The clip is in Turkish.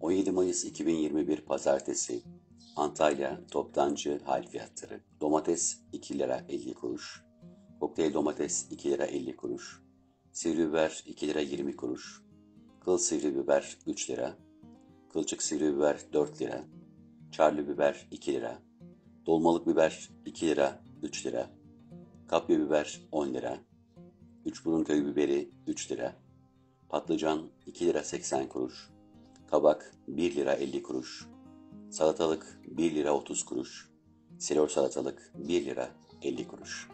17 Mayıs 2021 Pazartesi, Antalya Toptancı Hal Fiyatları: Domates 2 lira 50 kuruş, kokteyl domates 2 lira 50 kuruş, sivri biber 2 lira 20 kuruş, kıl sivri biber 3 lira, kılçık sivri biber 4 lira, çarlı biber 2 lira, dolmalık biber 2 lira 3 lira, kapya biber 10 lira, üçburun köy biberi 3 lira, patlıcan 2 lira 80 kuruş, kabak 1 lira 50 kuruş, salatalık 1 lira 30 kuruş, silor salatalık 1 lira 50 kuruş.